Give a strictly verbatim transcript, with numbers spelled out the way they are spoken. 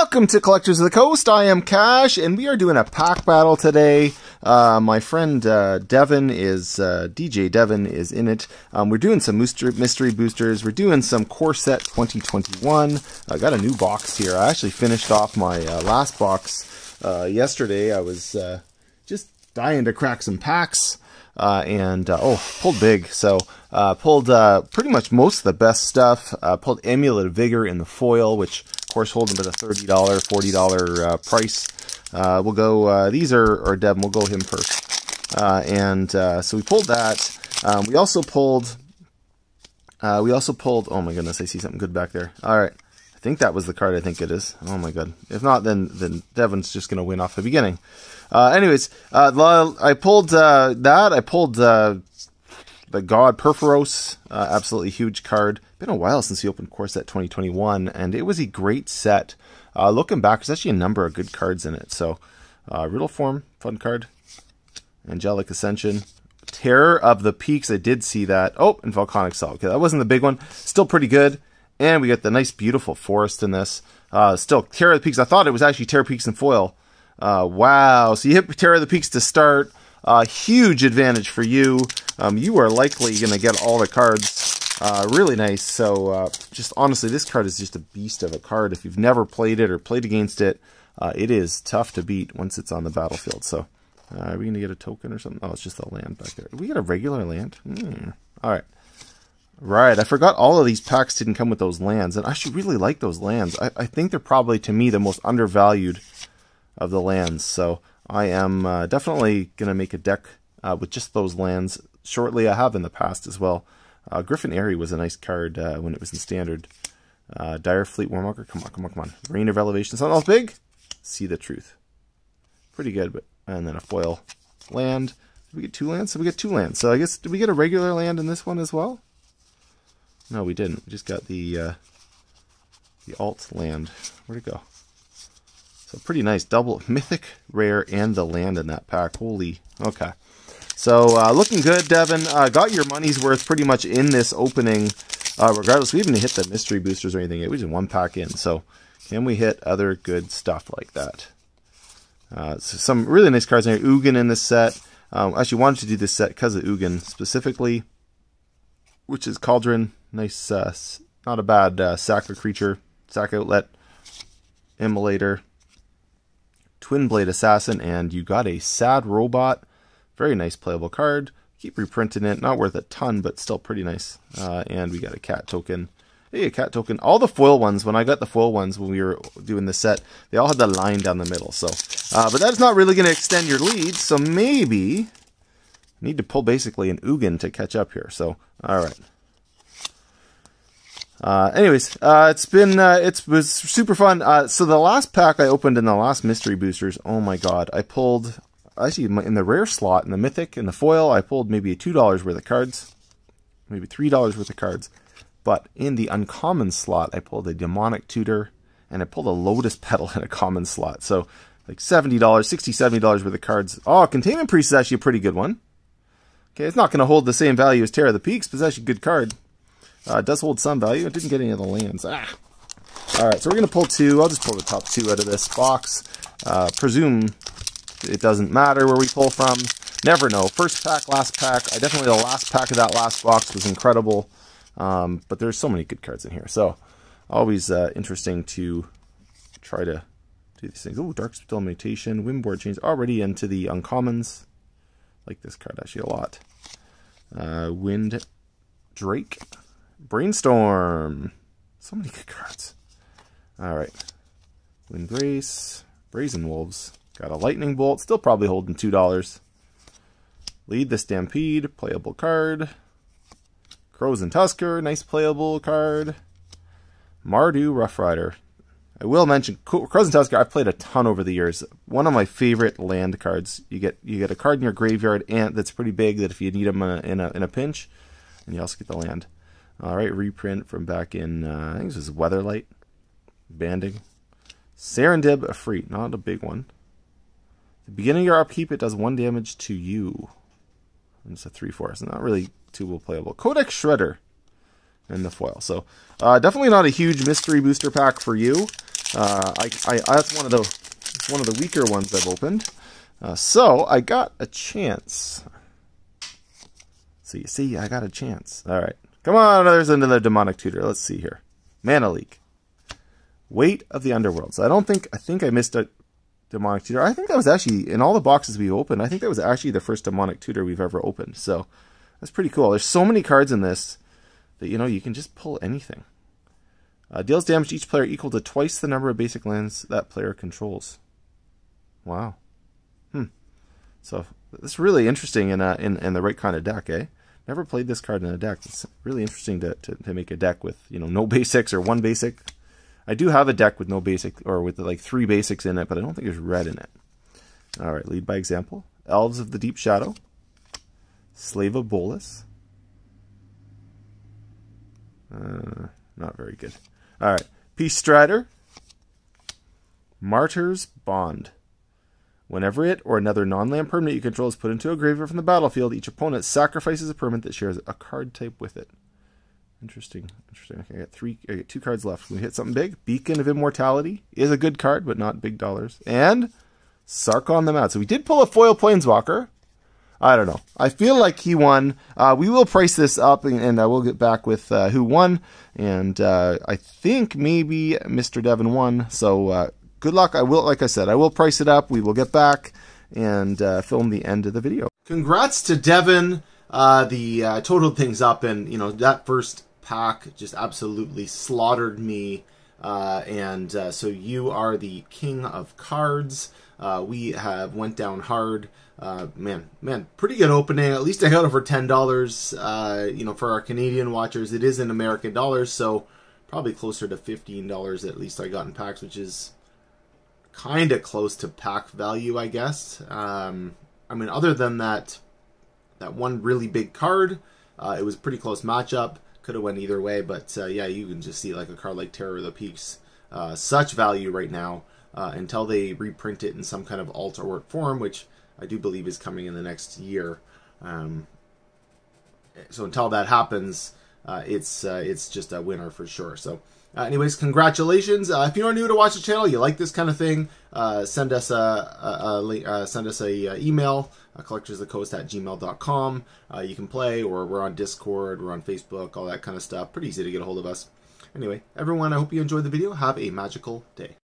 Welcome to Collectors of the Coast. I am Cash, and we are doing a pack battle today. Uh, my friend uh, Devin is, uh, D J Devin is in it. Um, we're doing some mystery boosters. We're doing some Core Set twenty twenty-one. I got a new box here. I actually finished off my uh, last box uh, yesterday. I was uh, just dying to crack some packs. Uh, and, uh, oh, pulled big. So, uh, pulled, uh, pretty much most of the best stuff. Uh, pulled Amulet of Vigor in the foil, which, of course, holds them at a thirty dollar, forty dollar, uh, price. Uh, we'll go, uh, these are, or Devin, we'll go him first. Uh, and, uh, so we pulled that. Um, we also pulled, uh, we also pulled, oh my goodness, I see something good back there. All right. I think that was the card. I think it is. Oh my god. If not, then, then Devin's just going to win off the beginning. Uh, anyways, uh, I pulled, uh, that, I pulled, uh, the god Purphoros, uh, absolutely huge card. Been a while since he opened Core Set twenty twenty-one, and it was a great set. Uh, looking back, there's actually a number of good cards in it. So, uh, Riddleform, fun card. Angelic Ascension. Terror of the Peaks, I did see that. Oh, and Volcanic Salt. Okay, that wasn't the big one. Still pretty good. And we got the nice, beautiful forest in this. Uh, still, Terror of the Peaks. I thought it was actually Terror of the Peaks in foil. Uh, wow. So you hit Terror of the Peaks to start. Uh, huge advantage for you. Um, you are likely going to get all the cards. Uh, really nice. So uh, just honestly, this card is just a beast of a card. If you've never played it or played against it, uh, it is tough to beat once it's on the battlefield. So uh, are we going to get a token or something? Oh, it's just the land back there. We got a regular land? Mm. All right. Right, I forgot all of these packs didn't come with those lands, and I should really like those lands. I, I think they're probably, to me, the most undervalued of the lands, so I am uh, definitely going to make a deck uh, with just those lands shortly. I have in the past as well. Uh, Griffin Airy was a nice card uh, when it was in Standard. Uh, Dire Fleet Warwalker, come on, come on, come on. Rain of Elevation, something else big? See the Truth. Pretty good, but and then a foil land. Did we get two lands? So we get two lands. So I guess, did we get a regular land in this one as well? No, we didn't. We just got the uh, the alt land. Where'd it go? So pretty nice. Double mythic, rare, and the land in that pack. Holy. Okay. So uh, looking good, Devin. Uh, got your money's worth pretty much in this opening. Uh, regardless, we even hit the mystery boosters or anything. It was in one pack in. So can we hit other good stuff like that? Uh, so some really nice cards in here. Ugin in this set. Um, actually wanted to do this set because of Ugin specifically, which is Cauldron. Nice, uh, not a bad uh, sack of creature, sack outlet, Emulator, Twin Blade Assassin, and you got a Sad Robot. Very nice playable card. Keep reprinting it. Not worth a ton, but still pretty nice. Uh, and we got a cat token. Hey, a cat token. All the foil ones, when I got the foil ones when we were doing the set, they all had that line down the middle. So, uh, but that's not really going to extend your lead, so maybe need to pull basically an Ugin to catch up here. So, all right. Uh, anyways, uh, it's been, uh, it's, it was super fun. Uh, so the last pack I opened in the last mystery boosters, oh my god, I pulled, actually in the rare slot, in the mythic, in the foil, I pulled maybe two dollars worth of cards, maybe three dollars worth of cards, but in the uncommon slot, I pulled a Demonic Tutor, and I pulled a Lotus Petal in a common slot, so like seventy dollars, sixty dollars, seventy dollars worth of cards. Oh, Containment Priest is actually a pretty good one. Okay, it's not going to hold the same value as Terror of the Peaks, but it's actually a good card. Uh, it does hold some value. It didn't get any of the lands. Ah. All right, so we're going to pull two. I'll just pull the top two out of this box. Uh, presume it doesn't matter where we pull from. Never know. First pack, last pack. I definitely, the last pack of that last box was incredible. Um, but there's so many good cards in here. So always uh, interesting to try to do these things. Oh, Darksteel Mutation, Windboard Chains. Already into the uncommons. Like this card actually a lot. Uh, Wind Drake. Brainstorm. So many good cards. Alright. Wind Grace. Brazen Wolves. Got a Lightning Bolt. Still probably holding two dollars. Lead the Stampede. Playable card. Crows and Tusker. Nice playable card. Mardu Rough Rider. I will mention Crows and Tusker. I've played a ton over the years. One of my favorite land cards. You get you get a card in your graveyard ant that's pretty big that if you need them in a, in a, in a pinch. And you also get the land. All right, reprint from back in, uh, I think this was Weatherlight, banding. Serendib Afreet, not a big one. At the beginning of your upkeep, it does one damage to you. And it's a three four, so not really too playable. Codex Shredder in the foil. So uh, definitely not a huge mystery booster pack for you. Uh, I, I that's one of the one of the weaker ones I've opened. Uh, so I got a chance. See, see, I got a chance. All right, come on. There's another Demonic Tutor. Let's see here. Mana Leak. Weight of the Underworld. So I don't think I think I missed a Demonic Tutor. I think that was actually in all the boxes we opened. I think that was actually the first Demonic Tutor we've ever opened. So that's pretty cool. There's so many cards in this that, you know, you can just pull anything. Uh, deals damage to each player equal to twice the number of basic lands that player controls. Wow. Hmm. So it's really interesting in, a, in in the right kind of deck, eh? Never played this card in a deck. It's really interesting to, to, to make a deck with, you know, no basics or one basic. I do have a deck with no basic, or with like three basics in it, but I don't think there's red in it. All right, lead by example. Elves of the Deep Shadow. Slave of Bolas. Uh, not very good. All right, Peace Strider. Martyr's Bond. Whenever it or another non-land permanent you control is put into a graveyard from the battlefield, each opponent sacrifices a permanent that shares a card type with it. Interesting, interesting. Okay, I got three. I got two cards left. We hit something big. Beacon of Immortality is a good card, but not big dollars. And Sarkon the Mad. So we did pull a foil Planeswalker. I don't know. I feel like he won. Uh, we will price this up, and, and I will get back with uh, who won. And uh, I think maybe Mister Devin won. So uh, good luck. I will, like I said, I will price it up. We will get back and uh, film the end of the video. Congrats to Devin. Uh, the uh, totaled things up, and you know that first pack just absolutely slaughtered me. Uh, and uh, so you are the king of cards. Uh, we have went down hard. Uh, man, man, pretty good opening. At least I got over ten dollars. Uh, you know, for our Canadian watchers, it is in American dollars, so probably closer to fifteen dollars at least I got in packs, which is kind of close to pack value, I guess. Um, I mean, other than that, that one really big card, uh, it was a pretty close matchup. Could have went either way, but uh, yeah, you can just see like a card like Terror of the Peaks, uh, such value right now uh, until they reprint it in some kind of alt or form, which I do believe is coming in the next year. Um, so until that happens, uh, it's uh, it's just a winner for sure. So uh, anyways, congratulations. Uh, if you are new to watch the channel, you like this kind of thing, uh, send us a, a, a uh, send us a, a email, uh, collectors of the coast at gmail dot com. Uh, you can play, or we're on Discord, we're on Facebook, all that kind of stuff. Pretty easy to get a hold of us. Anyway, everyone, I hope you enjoyed the video. Have a magical day.